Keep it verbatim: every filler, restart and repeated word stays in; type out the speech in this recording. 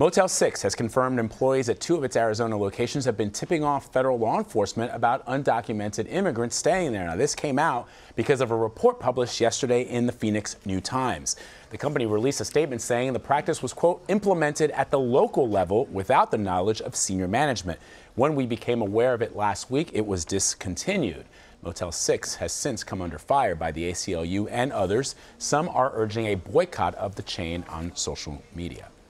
Motel six has confirmed employees at two of its Arizona locations have been tipping off federal law enforcement about undocumented immigrants staying there. Now, this came out because of a report published yesterday in the Phoenix New Times. The company released a statement saying the practice was, quote, implemented at the local level without the knowledge of senior management. When we became aware of it last week, it was discontinued. Motel six has since come under fire by the A C L U and others. Some are urging a boycott of the chain on social media.